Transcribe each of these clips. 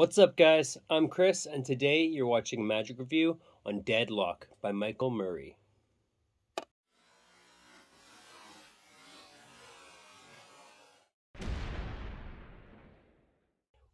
What's up guys, I'm Chris and today you're watching a magic review on Dead Lock by Michael Murray.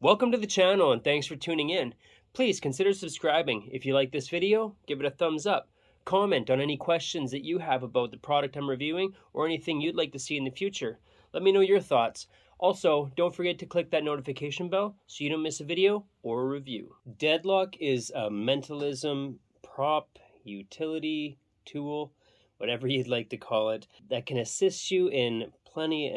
Welcome to the channel and thanks for tuning in. Please consider subscribing. If you like this video, give it a thumbs up. Comment on any questions that you have about the product I'm reviewing or anything you'd like to see in the future. Let me know your thoughts. Also, don't forget to click that notification bell so you don't miss a video or a review. Dead Lock is a mentalism prop, utility, tool, whatever you'd like to call it, that can assist you in plenty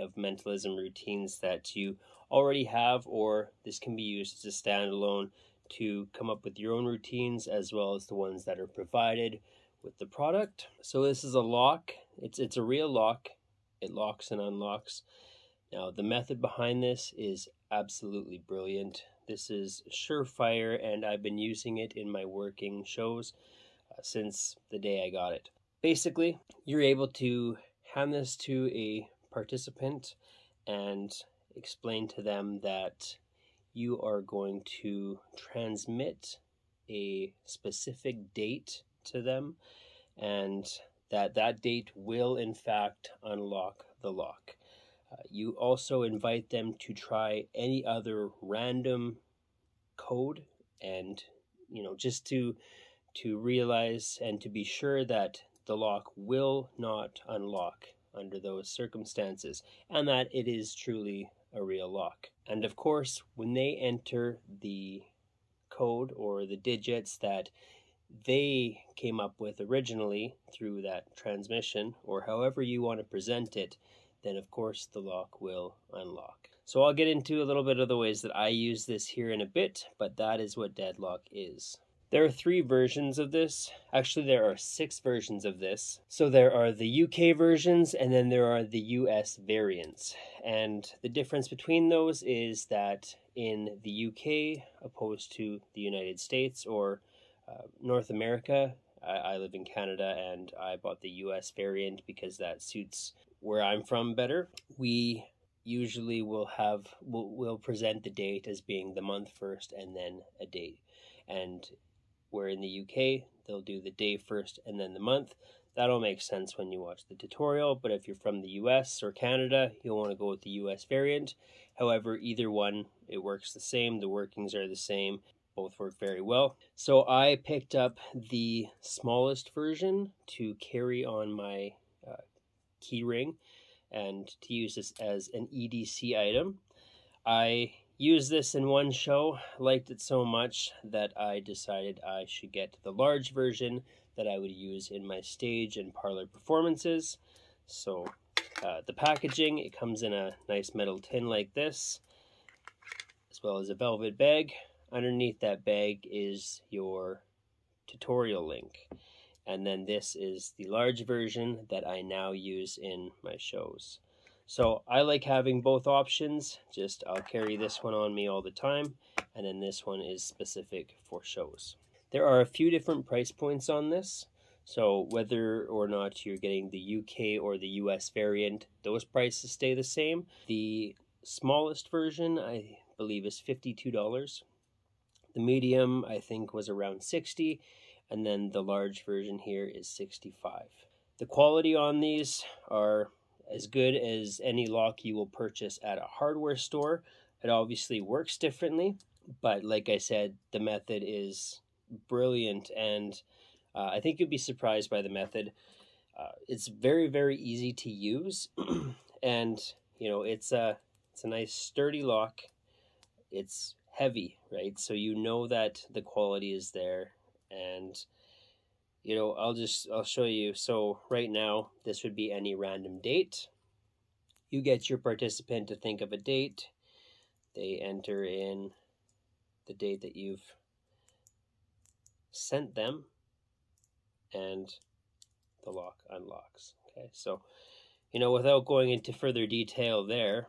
of mentalism routines that you already have, or this can be used as a standalone to come up with your own routines as well as the ones that are provided with the product. So this is a lock. It's a real lock. It locks and unlocks. Now, the method behind this is absolutely brilliant. This is surefire, and I've been using it in my working shows since the day I got it. Basically, you're able to hand this to a participant and explain to them that you are going to transmit a specific date to them, and that date will, in fact, unlock the lock. You also invite them to try any other random code, and you know, just to realize and to be sure that the lock will not unlock under those circumstances and that it is truly a real lock. And of course, when they enter the code or the digits that they came up with originally through that transmission, or however you want to present it, then of course the lock will unlock. So I'll get into a little bit of the ways that I use this here in a bit, but that is what Dead Lock is. There are three versions of this. Actually, there are six versions of this. So there are the UK versions, and then there are the US variants. And the difference between those is that in the UK, opposed to the United States or North America, I live in Canada and I bought the US variant because that suits where I'm from better. We usually will present the date as being the month first and then a date. And where in the UK, they'll do the day first and then the month. That'll make sense when you watch the tutorial, but if you're from the US or Canada, you'll want to go with the US variant. However, either one, it works the same. The workings are the same. Both work very well. So I picked up the smallest version to carry on my key ring and to use this as an EDC item. I used this in one show, liked it so much that I decided I should get the large version that I would use in my stage and parlor performances. So the packaging, it comes in a nice metal tin like this, as well as a velvet bag. Underneath that bag is your tutorial link. And then this is the large version that I now use in my shows. So I like having both options. Just I'll carry this one on me all the time, and then this one is specific for shows. There are a few different price points on this. So whether or not you're getting the UK or the US variant, those prices stay the same. The smallest version, I believe, is $52. The medium, I think, was around $60. And then the large version here is $65. The quality on these are as good as any lock you will purchase at a hardware store. It obviously works differently, but like I said, the method is brilliant, and I think you'd be surprised by the method. It's very, very easy to use, and you know, it's a nice sturdy lock. It's heavy, right? So you know that the quality is there. And you know, I'll show you. So right now, this would be any random date. You get your participant to think of a date. They enter in the date that you've sent them, and the lock unlocks. Okay, so you know, without going into further detail there,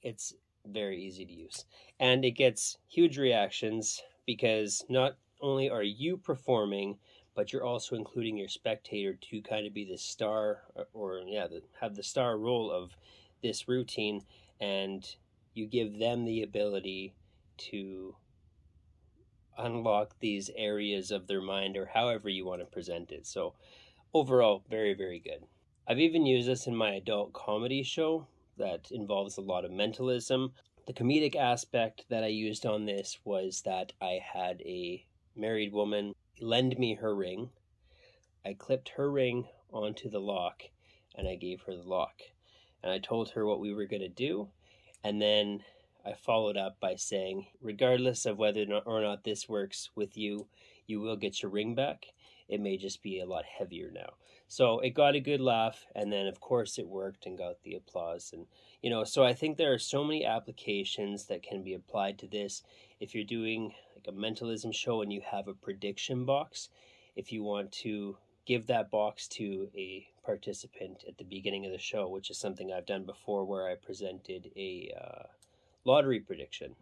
it's very easy to use, and it gets huge reactions because not only are you performing, but you're also including your spectator to kind of be the star, or yeah, have the star role of this routine, and you give them the ability to unlock these areas of their mind, or however you want to present it. So overall, very, very good. I've even used this in my adult comedy show that involves a lot of mentalism. The comedic aspect that I used on this was that I had a married woman lend me her ring. I clipped her ring onto the lock and I gave her the lock. And I told her what we were going to do. And then I followed up by saying, regardless of whether or not this works with you, you will get your ring back. It may just be a lot heavier now. So it got a good laugh, and then of course it worked and got the applause. And you know, so I think there are so many applications that can be applied to this. If you're doing like a mentalism show and you have a prediction box, if you want to give that box to a participant at the beginning of the show, which is something I've done before where I presented a lottery prediction.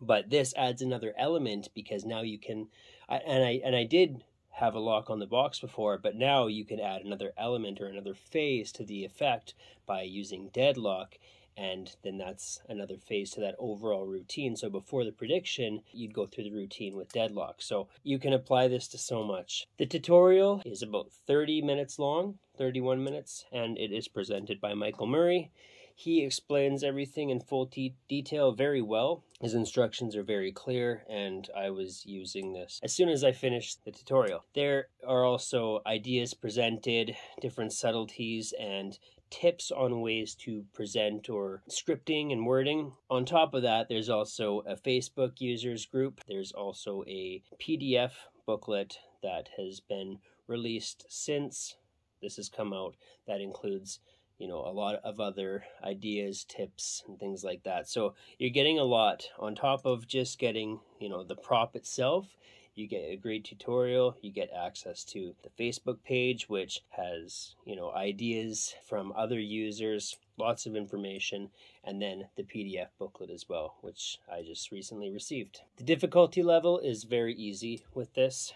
But this adds another element, because now you can, I did have a lock on the box before, but now you can add another element or another phase to the effect by using Dead Lock, and then that's another phase to that overall routine. So before the prediction, you'd go through the routine with Dead Lock. So you can apply this to so much. The tutorial is about 30 minutes long, 31 minutes, and it is presented by Michael Murray. He explains everything in full detail very well. His instructions are very clear, and I was using this as soon as I finished the tutorial. There are also ideas presented, different subtleties, and tips on ways to present or scripting and wording. On top of that, there's also a Facebook users group. There's also a PDF booklet that has been released since this has come out that includes, you know, a lot of other ideas, tips, and things like that. So you're getting a lot on top of just getting, you know, the prop itself. You get a great tutorial, you get access to the Facebook page, which has, you know, ideas from other users, lots of information, and then the PDF booklet as well, which I just recently received. The difficulty level is very easy with this.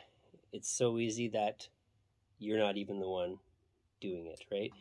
It's so easy that you're not even the one doing it, right?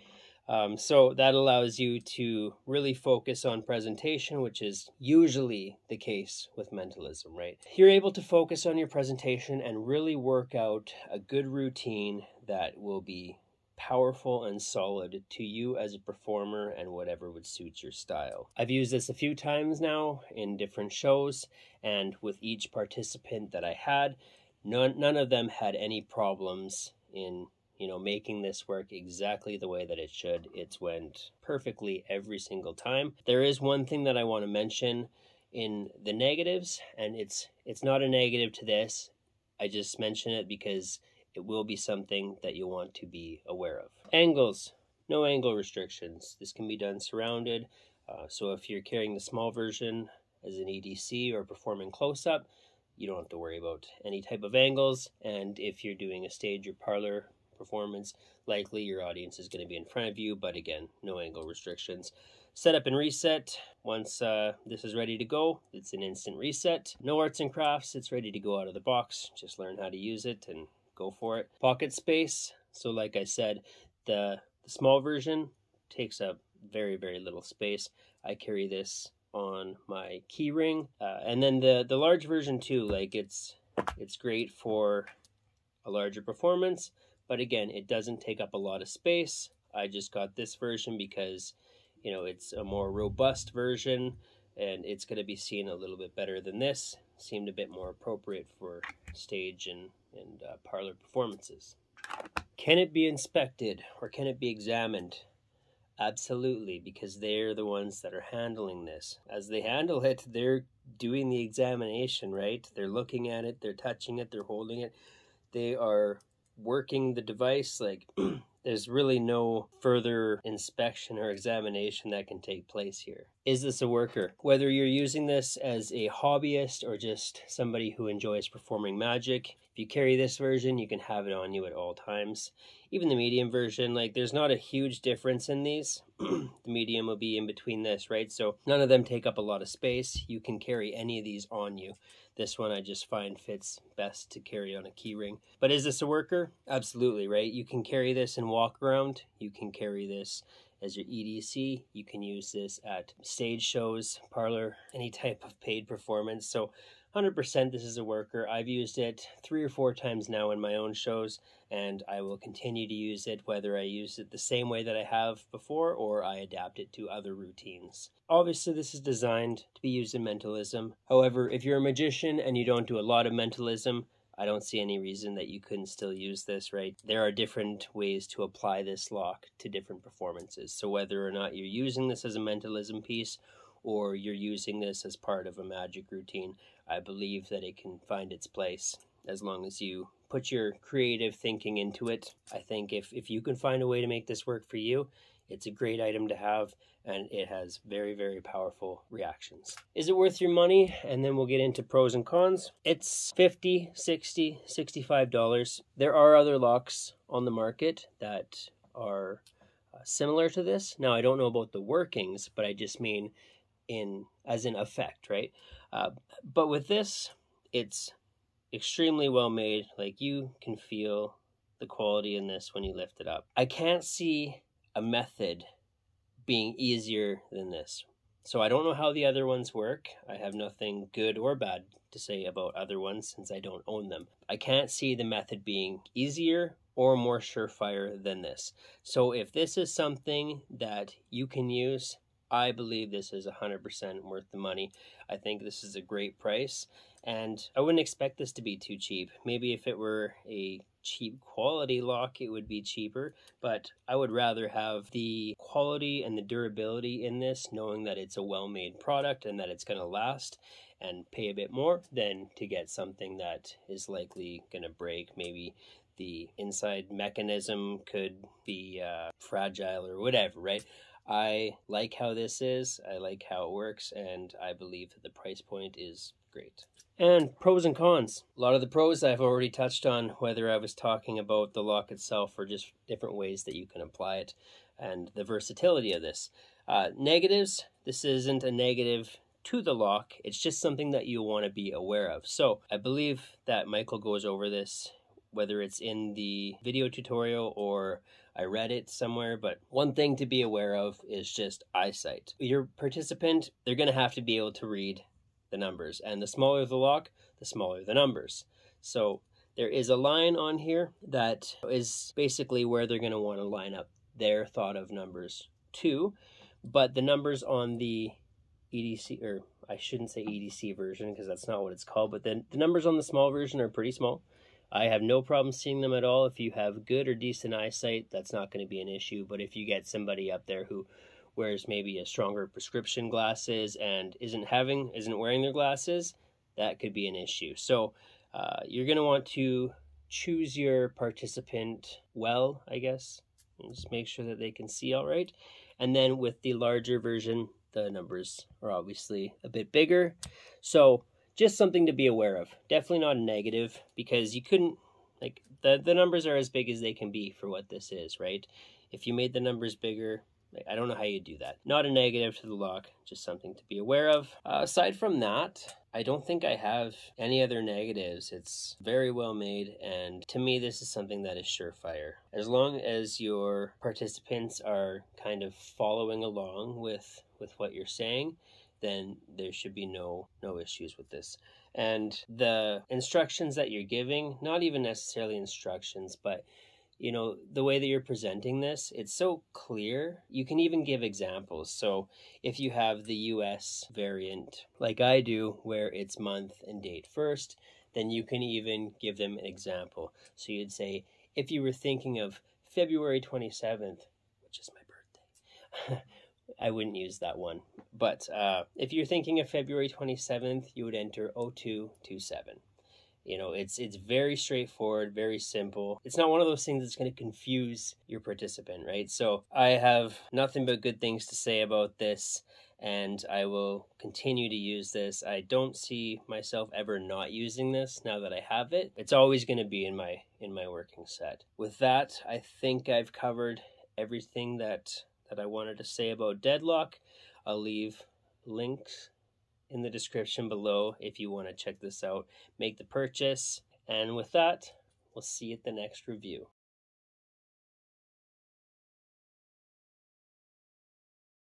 So that allows you to really focus on presentation, which is usually the case with mentalism, right? You're able to focus on your presentation and really work out a good routine that will be powerful and solid to you as a performer and whatever would suit your style. I've used this a few times now in different shows, and with each participant that I had, none of them had any problems in, you know, making this work exactly the way that it should. It's went perfectly every single time. There is one thing that I want to mention in the negatives, and it's not a negative to this. I just mention it because it will be something that you'll want to be aware of. Angles. No angle restrictions. This can be done surrounded. So if you're carrying the small version as an EDC or performing close-up, you don't have to worry about any type of angles. And if you're doing a stage or parlor performance, likely your audience is going to be in front of you, but again, no angle restrictions. Setup and reset. Once this is ready to go, it's an instant reset. No arts and crafts. It's ready to go out of the box. Just learn how to use it and go for it. Pocket space. So like I said, the small version takes up very, very little space. I carry this on my key ring. And then the large version too, like it's great for a larger performance. But again, it doesn't take up a lot of space. I just got this version because, you know, it's a more robust version and it's going to be seen a little bit better than this. Seemed a bit more appropriate for stage and parlor performances. Can it be inspected or can it be examined? Absolutely, because they're the ones that are handling this. As they handle it, they're doing the examination, right? They're looking at it, they're touching it, they're holding it. They are working the device. Like there's really no further inspection or examination that can take place here. Is this a worker? Whether you're using this as a hobbyist or just somebody who enjoys performing magic, if you carry this version, you can have it on you at all times. Even the medium version, like there's not a huge difference in these. The medium will be in between this, right? So none of them take up a lot of space. You can carry any of these on you. This one I just find fits best to carry on a key ring. But is this a worker? Absolutely, right? You can carry this and walk around. You can carry this as your EDC. You can use this at stage shows, parlor, any type of paid performance. So 100% this is a worker. I've used it 3 or 4 times now in my own shows, and I will continue to use it, whether I use it the same way that I have before or I adapt it to other routines. Obviously, this is designed to be used in mentalism. However, if you're a magician and you don't do a lot of mentalism, I don't see any reason that you couldn't still use this, right? There are different ways to apply this lock to different performances. So whether or not you're using this as a mentalism piece or you're using this as part of a magic routine, I believe that it can find its place as long as you put your creative thinking into it. I think if you can find a way to make this work for you, it's a great item to have, and it has very, very powerful reactions. Is it worth your money? And then we'll get into pros and cons. It's $50, $60, $65. There are other locks on the market that are similar to this. Now, I don't know about the workings, but I just mean as in effect, right? But with this, it's extremely well made. Like, you can feel the quality in this when you lift it up. I can't see a method being easier than this. So I don't know how the other ones work. I have nothing good or bad to say about other ones since I don't own them. I can't see the method being easier or more surefire than this. So if this is something that you can use, I believe this is 100% worth the money. I think this is a great price, and I wouldn't expect this to be too cheap. Maybe if it were a cheap quality lock, it would be cheaper, but I would rather have the quality and the durability in this, knowing that it's a well-made product and that it's going to last, and pay a bit more than to get something that is likely going to break. Maybe the inside mechanism could be fragile or whatever, right? I like how this is, I like how it works, and I believe that the price point is great. And pros and cons. A lot of the pros I've already touched on, whether I was talking about the lock itself or just different ways that you can apply it and the versatility of this. Negatives, this isn't a negative to the lock, it's just something that you want to be aware of. So I believe that Michael goes over this, whether it's in the video tutorial or I read it somewhere, but one thing to be aware of is just eyesight. Your participant, they're gonna have to be able to read the numbers, and the smaller the lock, the smaller the numbers. So there is a line on here that is basically where they're gonna wanna line up their thought of numbers to, but the numbers on the EDC, or I shouldn't say EDC version because that's not what it's called, but then the numbers on the small version are pretty small. I have no problem seeing them at all. If you have good or decent eyesight, that's not going to be an issue. But if you get somebody up there who wears maybe a stronger prescription glasses and isn't wearing their glasses, that could be an issue. So you're going to want to choose your participant well, I guess. Just make sure that they can see all right. And then with the larger version, the numbers are obviously a bit bigger. So just something to be aware of. Definitely not a negative, because you couldn't, like, the numbers are as big as they can be for what this is, right? If you made the numbers bigger, like, I don't know how you do that. Not a negative to the lock, just something to be aware of. Aside from that, I don't think I have any other negatives. It's very well made, and to me, this is something that is surefire. As long as your participants are kind of following along with what you're saying, then there should be no issues with this. And the instructions that you're giving, not even necessarily instructions, but you know, the way that you're presenting this, it's so clear. You can even give examples. So if you have the US variant, like I do, where it's month and date first, then you can even give them an example. So you'd say, if you were thinking of February 27th, which is my birthday, I wouldn't use that one, but if you're thinking of February 27th, you would enter 0227. You know, it's very straightforward, very simple. It's not one of those things that's going to confuse your participant, right? So I have nothing but good things to say about this, and I will continue to use this. I don't see myself ever not using this now that I have it. It's always going to be in my working set. With that, I think I've covered everything that I wanted to say about Dead Lock. I'll leave links in the description below if you want to check this out, make the purchase, and with that, we'll see you at the next review.